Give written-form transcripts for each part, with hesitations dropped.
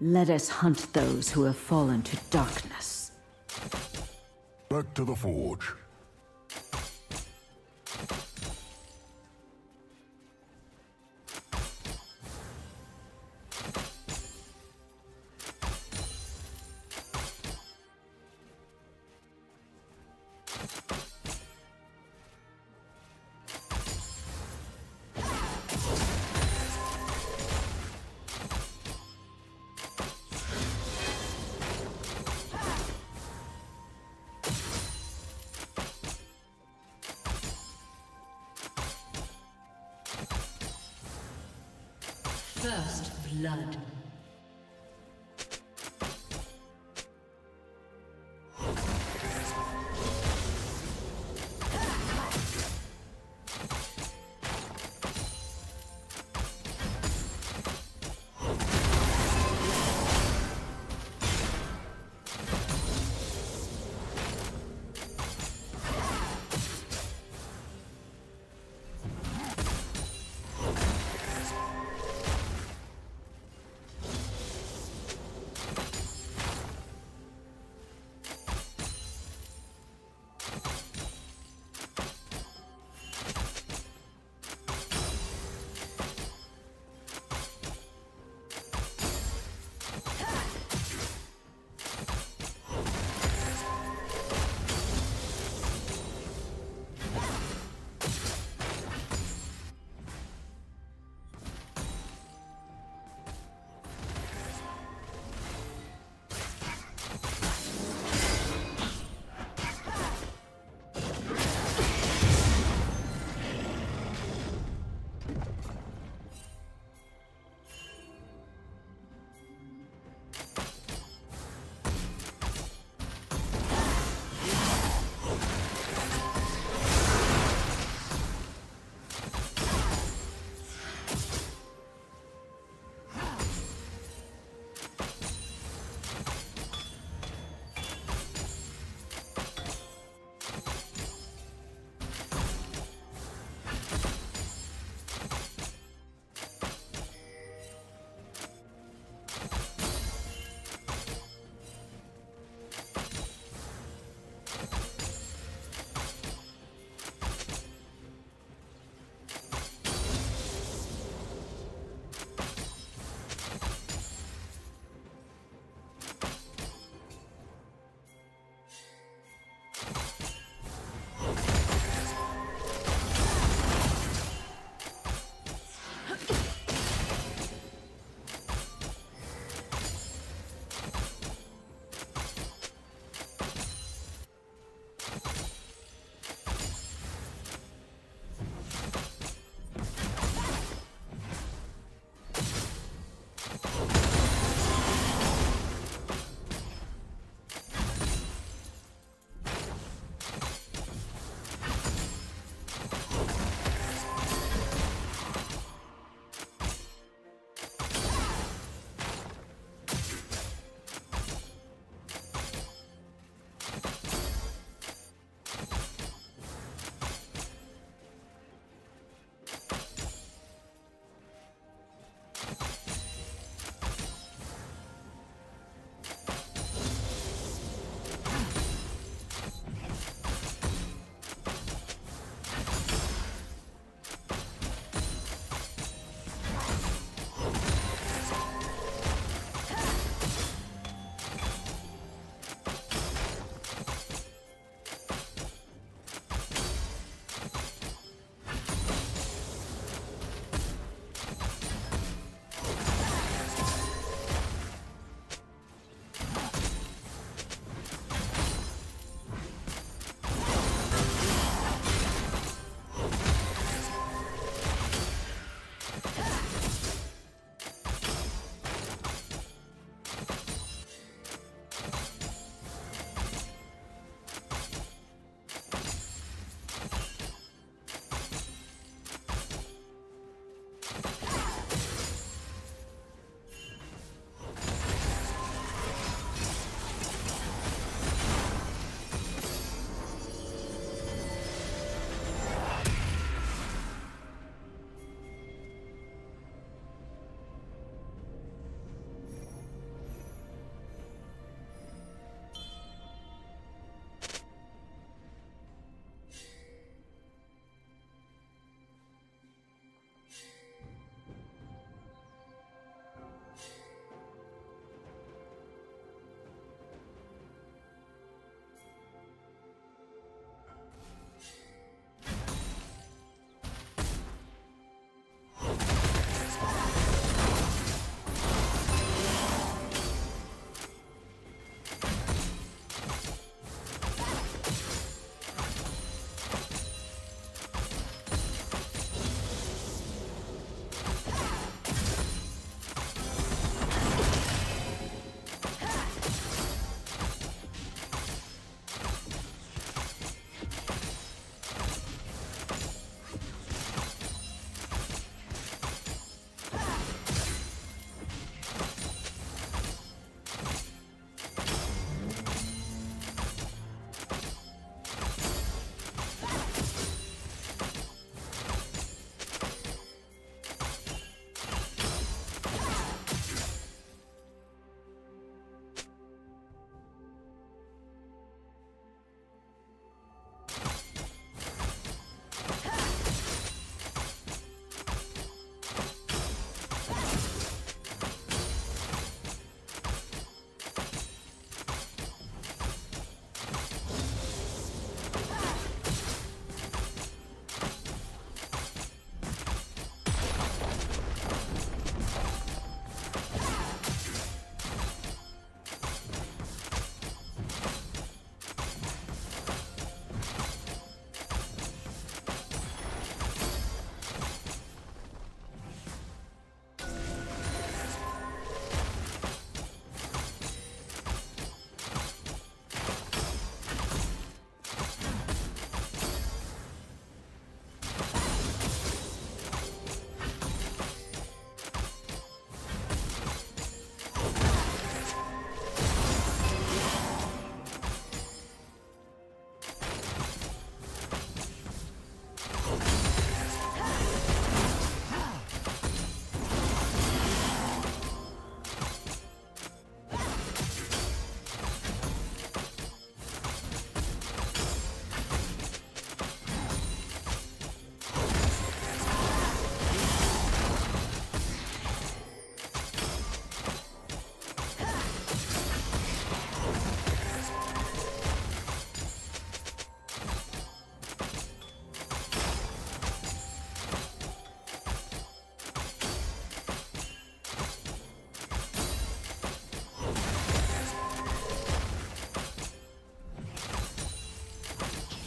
Let us hunt those who have fallen to darkness. Back to the forge. First blood.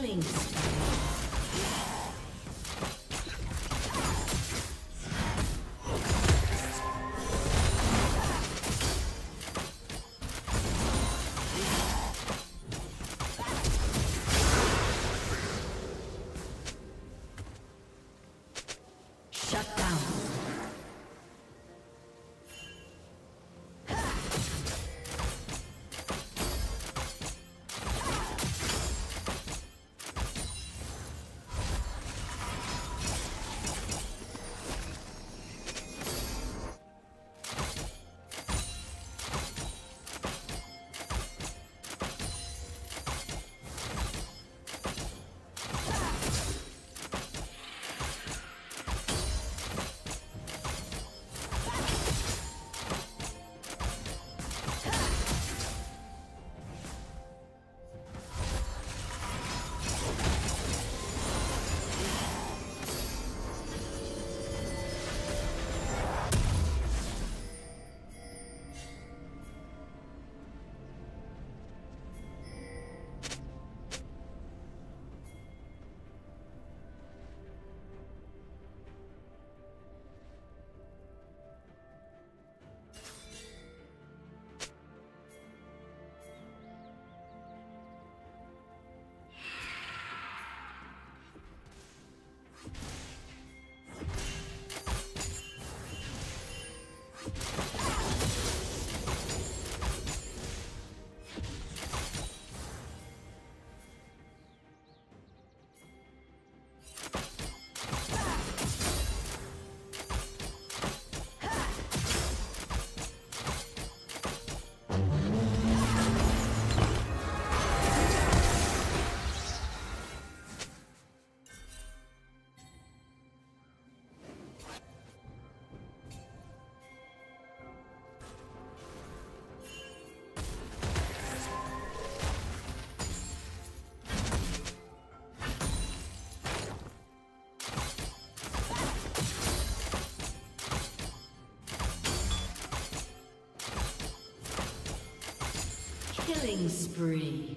Killing shut down. Killing spree.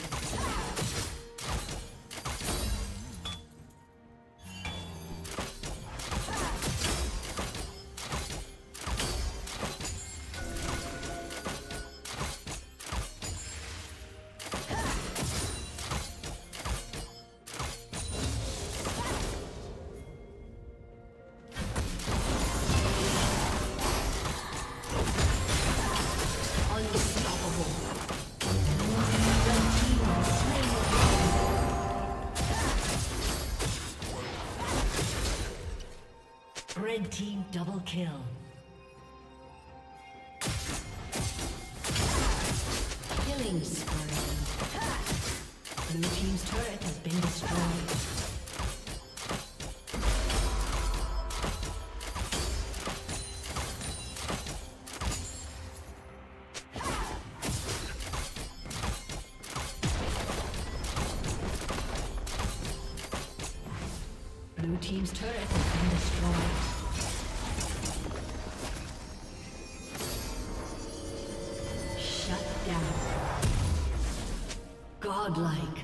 Red team double kill. Killing spree. Blue team's turret has been destroyed. Blue team's turret has been destroyed. Godlike.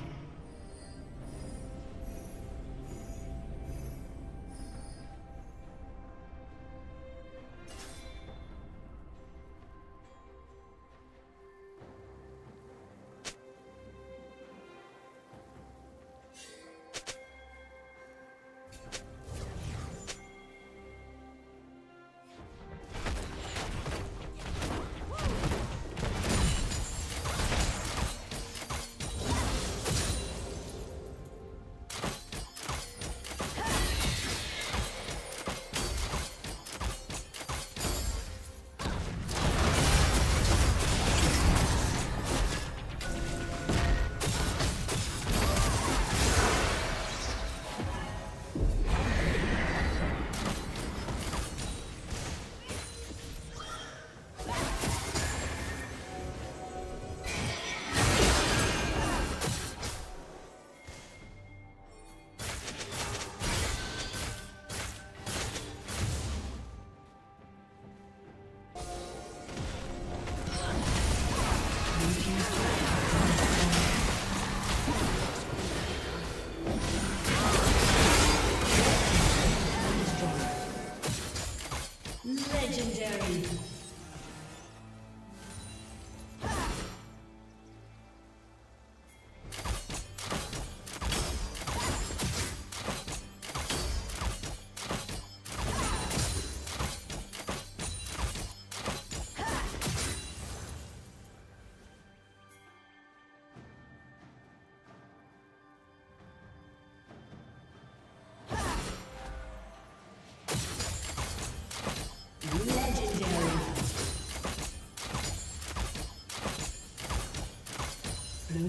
Blue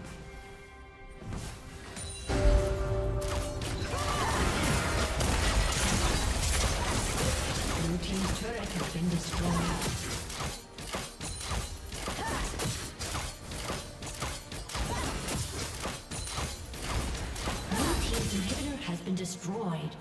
Blue team destroyed.